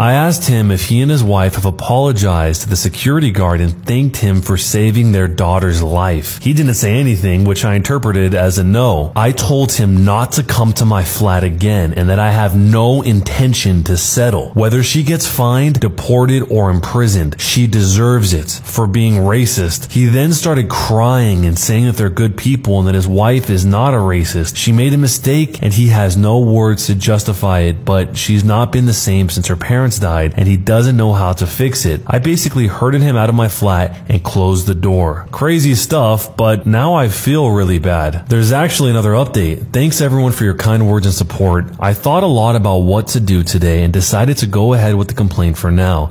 I asked him if he and his wife have apologized to the security guard and thanked him for saving their daughter's life. He didn't say anything, which I interpreted as a no. I told him not to come to my flat again and that I have no intention to settle. Whether she gets fined, deported, or imprisoned, she deserves it for being racist. He then started crying and saying that they're good people and that his wife is not a racist. She made a mistake and he has no words to justify it, but she's not been the same since her parents died and he doesn't know how to fix it. I basically herded him out of my flat and closed the door. Crazy stuff, but now I feel really bad. There's actually another update. Thanks everyone for your kind words and support. I thought a lot about what to do today and decided to go ahead with the complaint for now.